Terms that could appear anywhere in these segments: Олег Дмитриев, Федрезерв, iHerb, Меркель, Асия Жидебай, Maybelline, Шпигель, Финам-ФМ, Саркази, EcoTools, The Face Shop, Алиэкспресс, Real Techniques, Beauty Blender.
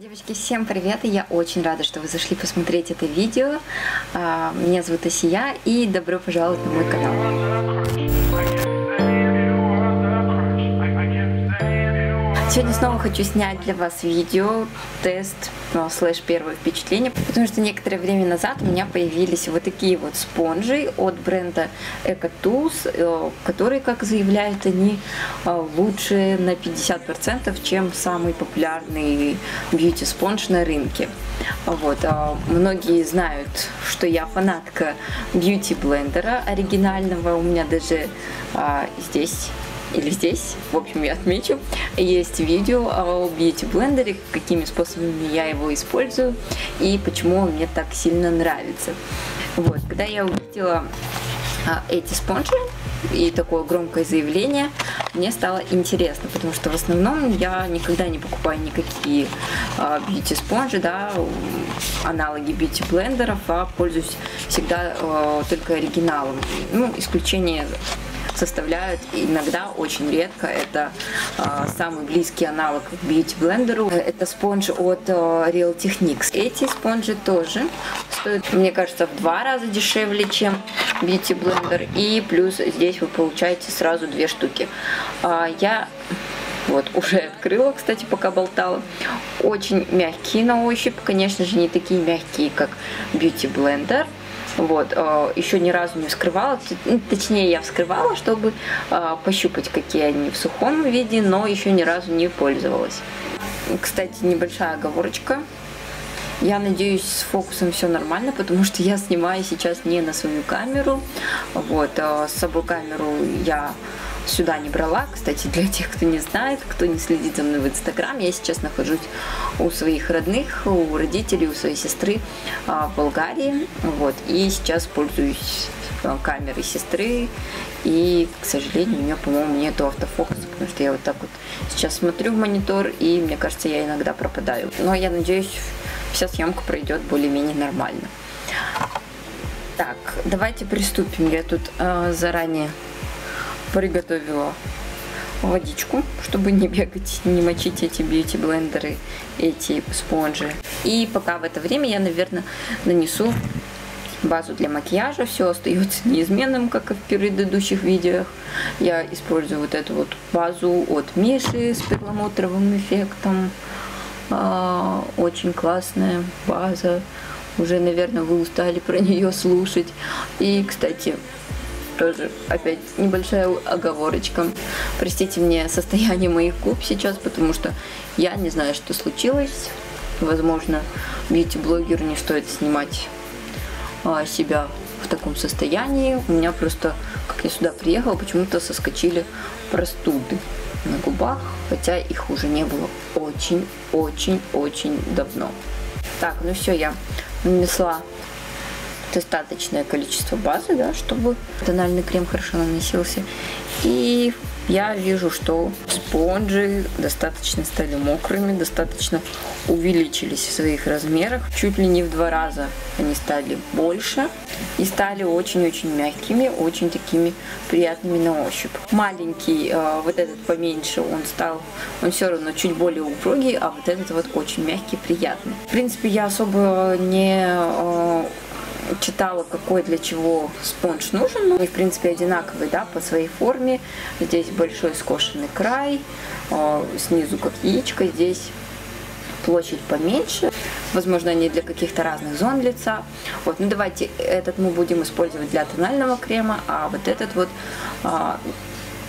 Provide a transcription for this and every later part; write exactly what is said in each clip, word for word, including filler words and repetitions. Девочки, всем привет! Я очень рада, что вы зашли посмотреть это видео. Меня зовут Асия, и добро пожаловать на мой канал. Сегодня снова хочу снять для вас видео, тест, ну, слэш первое впечатление, потому что некоторое время назад у меня появились вот такие вот спонжи от бренда EcoTools, которые, как заявляют они, лучше на пятьдесят процентов, чем самый популярный бьюти-спонж на рынке. Вот. Многие знают, что я фанатка Beauty Blender оригинального, у меня даже а, здесь... или здесь, в общем, я отмечу, есть видео о Beauty Blender, какими способами я его использую и почему он мне так сильно нравится. Вот, когда я увидела а, эти спонжи и такое громкое заявление, мне стало интересно, потому что в основном я никогда не покупаю никакие а, бьюти-спонжи, да, аналоги бьюти-блендеров, а пользуюсь всегда а, только оригиналом. Ну, исключение составляют иногда, очень редко, это э, самый близкий аналог к Beauty Blender, это спонж от э, Real Techniques. Эти спонжи тоже стоят, мне кажется, в два раза дешевле, чем Beauty Blender, и плюс здесь вы получаете сразу две штуки. Э, я вот уже открыла, кстати, пока болтала. Очень мягкие на ощупь, конечно же, не такие мягкие, как Beauty Blender. Вот, еще ни разу не вскрывала, точнее я вскрывала, чтобы пощупать, какие они в сухом виде, но еще ни разу не пользовалась. Кстати, небольшая оговорочка. Я надеюсь, с фокусом все нормально, потому что я снимаю сейчас не на свою камеру. Вот, с собой камеру я сюда не брала. Кстати, для тех, кто не знает, кто не следит за мной в Инстаграм, я сейчас нахожусь у своих родных, у родителей, у своей сестры в Болгарии. Вот, и сейчас пользуюсь камерой сестры. И, к сожалению, у меня, по-моему, нету автофокуса, потому что я вот так вот сейчас смотрю в монитор, и мне кажется, я иногда пропадаю. Но я надеюсь, вся съемка пройдет более-менее нормально. Так, давайте приступим. Я тут э, заранее приготовила водичку, чтобы не бегать, не мочить эти бьюти-блендеры, эти спонжи. И пока в это время я, наверное, нанесу базу для макияжа. Все остается неизменным, как и в предыдущих видео. Я использую вот эту вот базу от Миши с перламутровым эффектом. Очень классная база. Уже, наверное, вы устали про нее слушать. И, кстати, тоже опять небольшая оговорочка. Простите мне состояние моих губ сейчас, потому что я не знаю, что случилось. Возможно, бьюти-блогеру не стоит снимать а, себя в таком состоянии. У меня просто, как я сюда приехала, почему-то соскочили простуды на губах, хотя их уже не было очень-очень-очень давно. Так, ну все, я нанесла достаточное количество базы, да, чтобы тональный крем хорошо наносился. И я вижу, что спонжи достаточно стали мокрыми, достаточно увеличились в своих размерах. Чуть ли не в два раза они стали больше и стали очень-очень мягкими, очень такими приятными на ощупь. Маленький, э, вот этот поменьше, он стал, он все равно чуть более упругий, а вот этот вот очень мягкий, приятный. В принципе, я особо не... Э, читала, какой для чего спонж нужен. Они, в принципе, одинаковые, да, по своей форме. Здесь большой скошенный край, э, снизу как яичко, здесь площадь поменьше. Возможно, они для каких-то разных зон лица. Вот, ну давайте этот мы будем использовать для тонального крема, а вот этот вот э,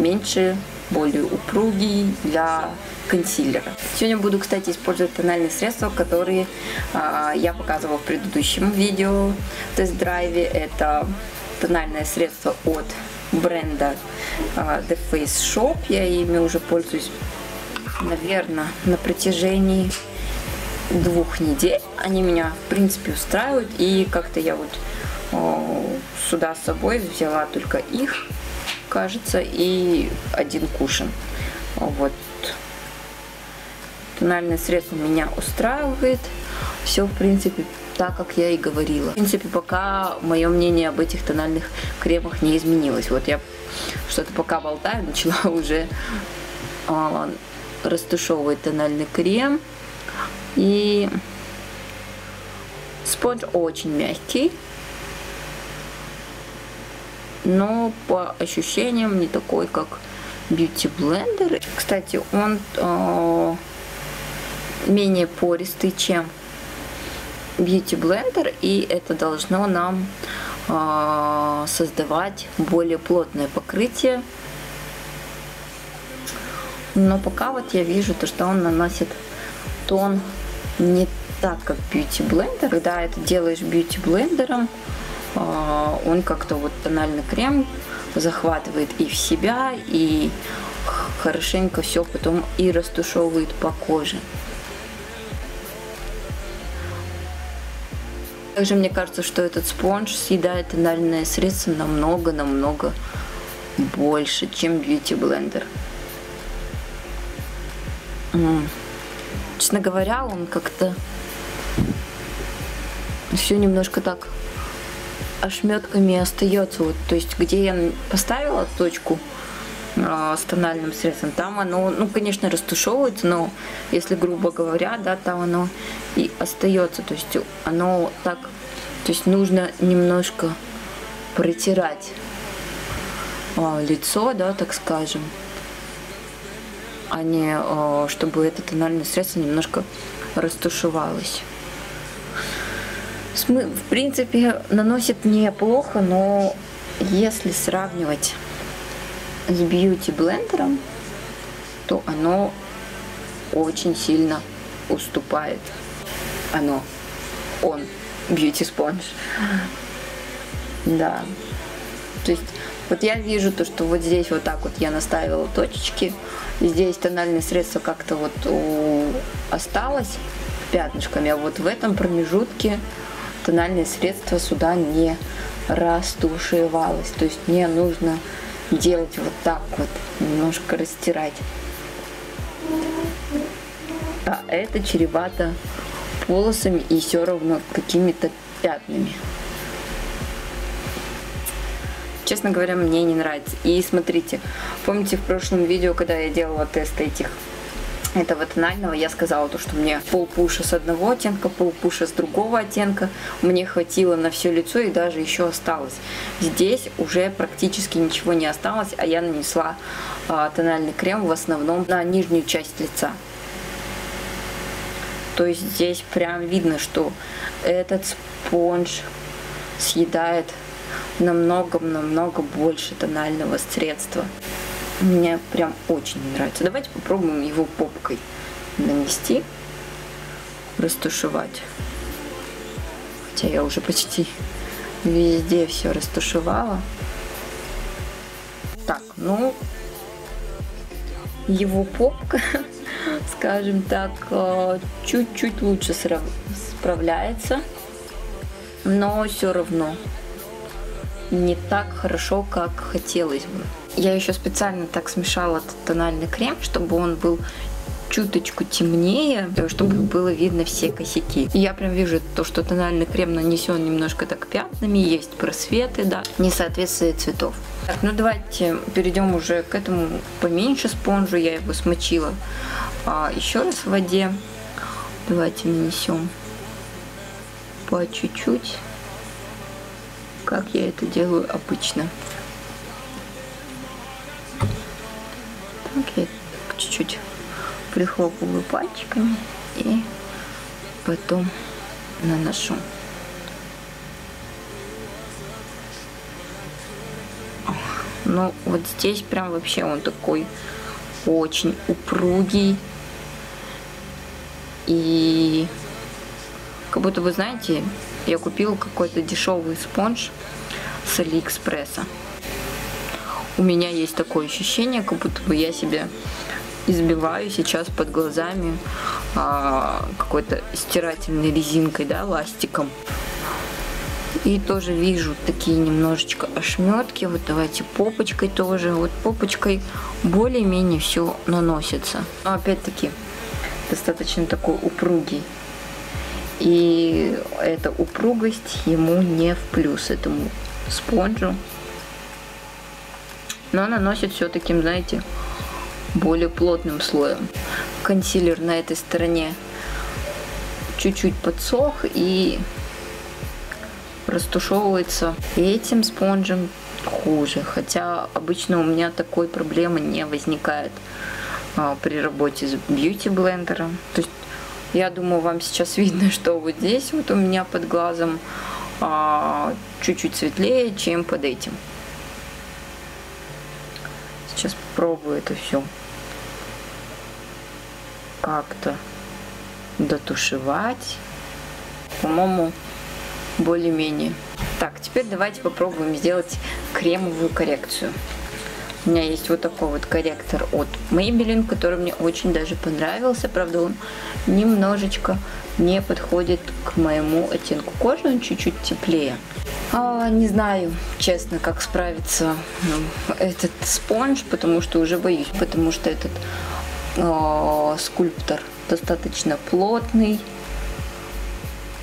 меньше, более упругий для консилера. Сегодня буду, кстати, использовать тональные средства, которые э, я показывала в предыдущем видео тест-драйве. Это тональное средство от бренда э, The Face Shop. Я ими уже пользуюсь, наверное, на протяжении двух недель. Они меня, в принципе, устраивают. И как-то я вот э, сюда с собой взяла только их, кажется, и один кушен. Вот. Тональное средство меня устраивает. Все, в принципе, так, как я и говорила. В принципе, пока мое мнение об этих тональных кремах не изменилось. Вот я что-то пока болтаю, начала уже э, растушевывать тональный крем. И спонж очень мягкий, но по ощущениям не такой, как Beauty Blender. Кстати, он э, менее пористый, чем Beauty Blender, и это должно нам э, создавать более плотное покрытие. Но пока вот я вижу то, что он наносит тон не так, как Beauty Blender. Когда это делаешь Beauty Blender, э, он как-то вот тональный крем захватывает и в себя, и хорошенько все потом и растушевывает по коже. Также мне кажется, что этот спонж съедает тональное средство намного-намного больше, чем Beauty Blender. М-м. Честно говоря, он как-то все немножко так ошметками остается. Вот, то есть, где я поставила точку э, с тональным средством, там оно, ну, конечно, растушевывается, но если грубо говоря, да, там оно и остается. То есть оно так, то есть нужно немножко протирать э, лицо, да, так скажем, а не э, чтобы это тональное средство немножко растушевалось. В принципе, наносит неплохо, но если сравнивать с Beauty Blender, то оно очень сильно уступает. Оно, он, Beauty Sponge. Да. То есть, вот я вижу то, что вот здесь вот так вот я наставила точечки. Здесь тональное средство как-то вот осталось пятнышками, а вот в этом промежутке тональное средство сюда не растушевалось. То есть мне нужно делать вот так вот, немножко растирать. А это чревато полосами и все равно какими-то пятнами. Честно говоря, мне не нравится. И смотрите, помните в прошлом видео, когда я делала тест этих этого тонального, я сказала то, что мне полпуша с одного оттенка, полпуша с другого оттенка мне хватило на все лицо и даже еще осталось. Здесь уже практически ничего не осталось, а я нанесла а, тональный крем в основном на нижнюю часть лица. То есть здесь прям видно, что этот спонж съедает намного-намного больше тонального средства. Мне прям очень нравится. Давайте попробуем его попкой нанести, растушевать. Хотя я уже почти везде все растушевала. Так, ну, его попка, скажем так, чуть-чуть лучше справляется, но все равно не так хорошо, как хотелось бы. Я еще специально так смешала этот тональный крем, чтобы он был чуточку темнее, чтобы было видно все косяки. И я прям вижу то, что тональный крем нанесен немножко так пятнами, есть просветы, да, несоответствие цветов. Так, ну давайте перейдем уже к этому поменьше спонжу. Я его смочила а, еще раз в воде. Давайте нанесем по чуть-чуть, как я это делаю обычно. Так, я чуть-чуть прихлопываю пальчиками и потом наношу. Ну, вот здесь прям вообще он такой очень упругий. И как будто вы знаете, я купила какой-то дешевый спонж с Алиэкспресса. У меня есть такое ощущение, как будто бы я себе избиваю сейчас под глазами а, какой-то стирательной резинкой, да, ластиком. И тоже вижу такие немножечко ошметки. Вот давайте попочкой тоже. Вот попочкой более-менее все наносится. Но опять-таки достаточно такой упругий. И эта упругость ему не в плюс, этому спонжу. Но наносит все таким, знаете, более плотным слоем. Консилер на этой стороне чуть-чуть подсох и растушевывается этим спонжем хуже. Хотя обычно у меня такой проблемы не возникает а, при работе с Beauty Blender. То есть, я думаю, вам сейчас видно, что вот здесь вот у меня под глазом а, чуть-чуть светлее, чем под этим. Сейчас попробую это все как-то дотушевать. По-моему, более-менее. Так, теперь давайте попробуем сделать кремовую коррекцию. У меня есть вот такой вот корректор от Maybelline, который мне очень даже понравился. Правда, он немножечко не подходит к моему оттенку кожи, он чуть-чуть теплее. А, не знаю, честно, как справится этот спонж, потому что уже боюсь, потому что этот э, скульптор достаточно плотный.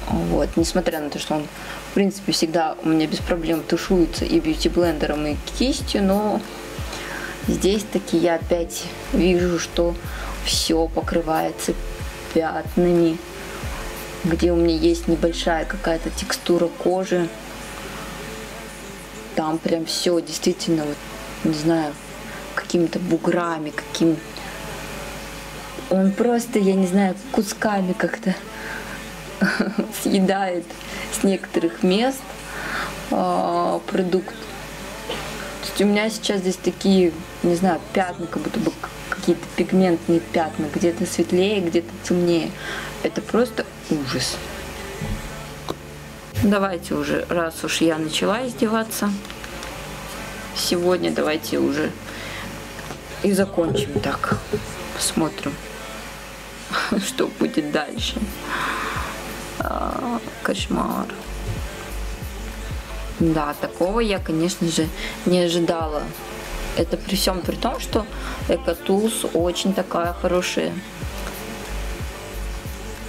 Вот, несмотря на то, что он, в принципе, всегда у меня без проблем тушуется и бьюти-блендером, и кистью, но здесь-таки я опять вижу, что все покрывается пятнами, где у меня есть небольшая какая-то текстура кожи. Там прям все действительно, вот, не знаю, какими-то буграми, каким... Он просто, я не знаю, кусками как-то съедает с некоторых мест э, продукт. То есть у меня сейчас здесь такие, не знаю, пятна, как будто бы какие-то пигментные пятна, где-то светлее, где-то темнее. Это просто ужас. Давайте уже, раз уж я начала издеваться сегодня, давайте уже и закончим так. Посмотрим, что будет дальше. Кошмар. Да, такого я, конечно же, не ожидала. Это при всем при том, что EcoTools очень такая хорошая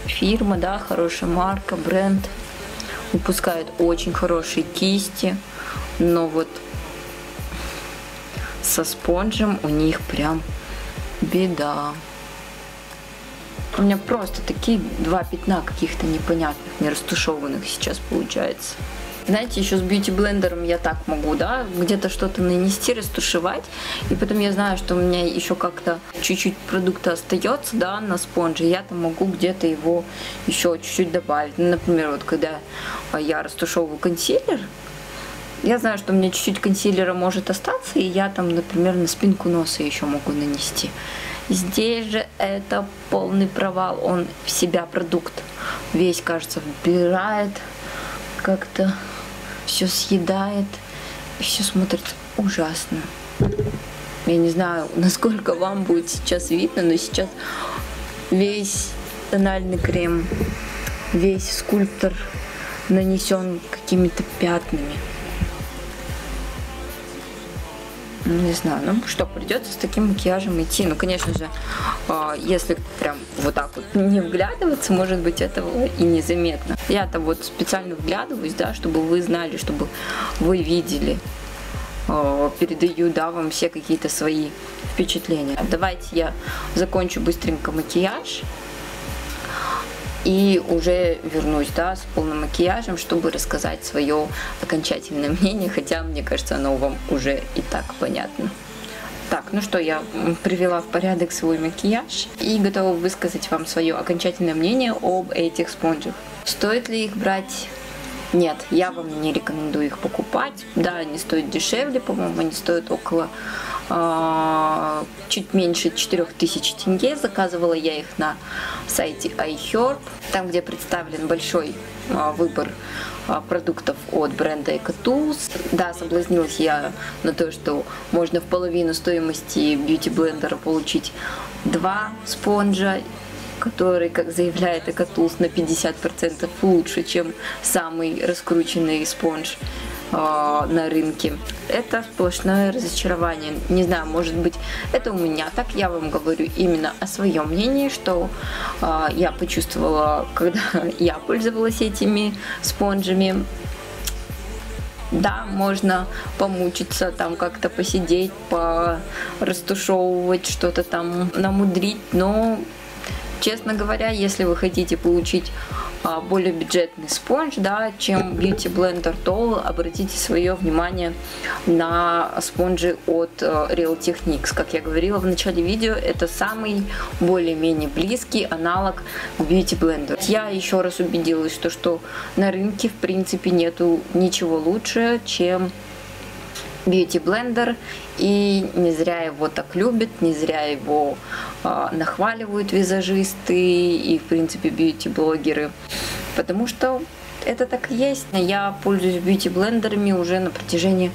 фирма, да, хорошая марка, бренд. Выпускают очень хорошие кисти, но вот со спонжем у них прям беда. У меня просто такие два пятна каких-то непонятных, не растушеванных сейчас получается. Знаете, еще с бьюти-блендером я так могу, да, где-то что-то нанести, растушевать, и потом я знаю, что у меня еще как-то чуть-чуть продукта остается, да, на спонже, я там могу где-то его еще чуть-чуть добавить. Например, вот когда я растушевываю консилер, я знаю, что у меня чуть-чуть консилера может остаться, и я там, например, на спинку носа еще могу нанести. Здесь же это полный провал, он в себя продукт весь, кажется, вбирает, как-то все съедает, и все смотрится ужасно. Я не знаю, насколько вам будет сейчас видно, но сейчас весь тональный крем, весь скульптор нанесен какими-то пятнами. Не знаю, ну что, придется с таким макияжем идти. Ну, конечно же, если прям вот так вот не вглядываться, может быть, этого и незаметно. Я-то вот специально вглядываюсь, да, чтобы вы знали, чтобы вы видели. Передаю, да, вам все какие-то свои впечатления. Давайте я закончу быстренько макияж и уже вернусь, да, с полным макияжем, чтобы рассказать свое окончательное мнение, хотя, мне кажется, оно вам уже и так понятно. Так, ну что, я привела в порядок свой макияж и готова высказать вам свое окончательное мнение об этих спонжах. Стоит ли их брать? Нет, я вам не рекомендую их покупать. Да, они стоят дешевле, по-моему, они стоят около... чуть меньше четырёх тысяч тенге. Заказывала я их на сайте iHerb, там, где представлен большой выбор продуктов от бренда EcoTools. Да, соблазнилась я на то, что можно в половину стоимости Beauty Blender получить два спонжа, который, как заявляет EcoTools, на пятьдесят процентов лучше, чем самый раскрученный спонж на рынке. Это сплошное разочарование. Не знаю, может быть, это у меня так. Я вам говорю именно о своем мнении, что э, я почувствовала, когда я пользовалась этими спонжами. Да, можно помучиться, там как-то посидеть, порастушевывать, что-то там намудрить, но Честно говоря, если вы хотите получить а, более бюджетный спонж, да, чем Beauty Blender, то обратите свое внимание на спонжи от а, Real Techniques. Как я говорила в начале видео, это самый более-менее близкий аналог Beauty Blender. Я еще раз убедилась, что, что на рынке в принципе нету ничего лучше, чем Beauty Blender, и не зря его так любят, не зря его э, нахваливают визажисты и в принципе бьюти-блогеры, потому что это так и есть. Я пользуюсь бьюти-блендерами уже на протяжении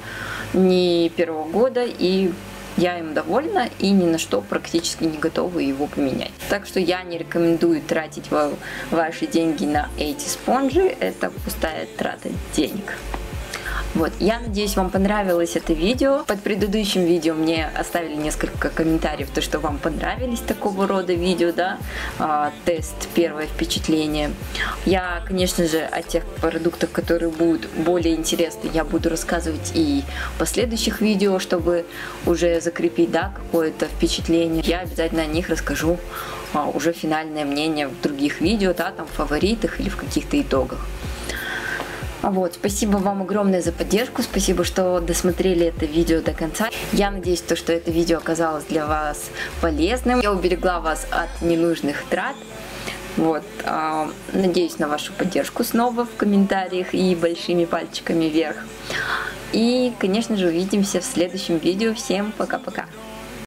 не первого года, и я им довольна и ни на что практически не готова его поменять. Так что я не рекомендую тратить ваши деньги на эти спонжи, это пустая трата денег. Вот, я надеюсь, вам понравилось это видео. Под предыдущим видео мне оставили несколько комментариев, то что вам понравились такого рода видео, да, а, тест, первое впечатление. Я, конечно же, о тех продуктах, которые будут более интересны, я буду рассказывать и в последующих видео, чтобы уже закрепить, да, какое-то впечатление. Я обязательно о них расскажу а, уже финальное мнение в других видео, да, там в фаворитах или в каких-то итогах. Вот, спасибо вам огромное за поддержку, спасибо, что досмотрели это видео до конца. Я надеюсь, то, что это видео оказалось для вас полезным. Я уберегла вас от ненужных трат. Вот, э, надеюсь на вашу поддержку снова в комментариях и большими пальчиками вверх. И, конечно же, увидимся в следующем видео. Всем пока-пока!